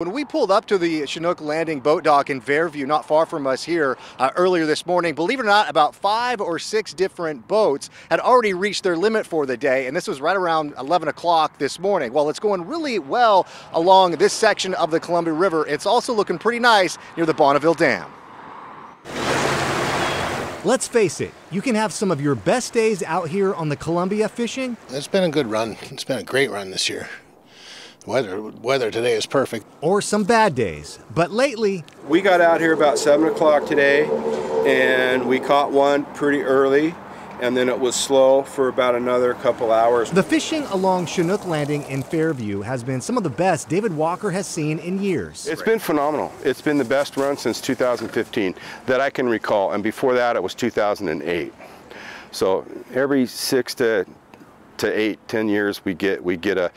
When we pulled up to the Chinook Landing boat dock in Fairview, not far from us here earlier this morning, believe it or not, about 5 or 6 different boats had already reached their limit for the day, and this was right around 11 o'clock this morning. Well, it's going really well along this section of the Columbia River. It's also looking pretty nice near the Bonneville Dam. Let's face it, you can have some of your best days out here on the Columbia fishing. It's been a good run. It's been a great run this year. Weather today is perfect. Or some bad days, but lately... We got out here about 7 o'clock today, and we caught one pretty early, and then it was slow for about another couple hours. The fishing along Chinook Landing in Fairview has been some of the best David Walker has seen in years. It's been phenomenal. It's been the best run since 2015 that I can recall, and before that it was 2008. So every 6 to 8, 10 years, we get a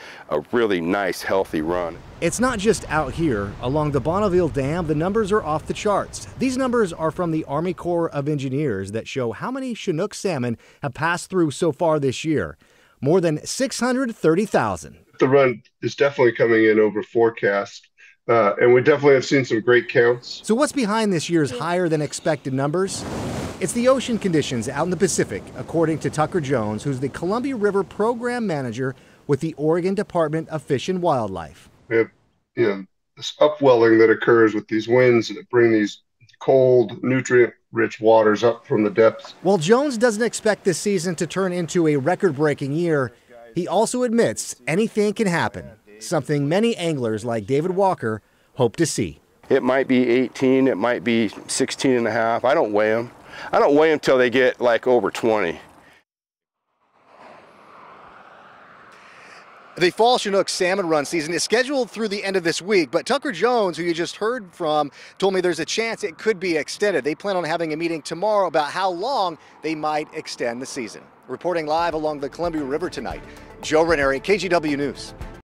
really nice, healthy run. It's not just out here. Along the Bonneville Dam, the numbers are off the charts. These numbers are from the Army Corps of Engineers that show how many Chinook salmon have passed through so far this year. More than 630,000. The run is definitely coming in over forecast, and we definitely have seen some great counts. So what's behind this year's higher than expected numbers? It's the ocean conditions out in the Pacific, according to Tucker Jones, who's the Columbia River Program Manager with the Oregon Department of Fish and Wildlife. We have, you know, this upwelling that occurs with these winds that bring these cold, nutrient-rich waters up from the depths. While Jones doesn't expect this season to turn into a record-breaking year, he also admits anything can happen, something many anglers like David Walker hope to see. It might be 18, it might be 16 and a half. I don't weigh them. I don't weigh them until they get like over 20. The fall Chinook salmon run season is scheduled through the end of this week, but Tucker Jones, who you just heard from, told me there's a chance it could be extended. They plan on having a meeting tomorrow about how long they might extend the season. Reporting live along the Columbia River tonight, Joe Ranieri, KGW News.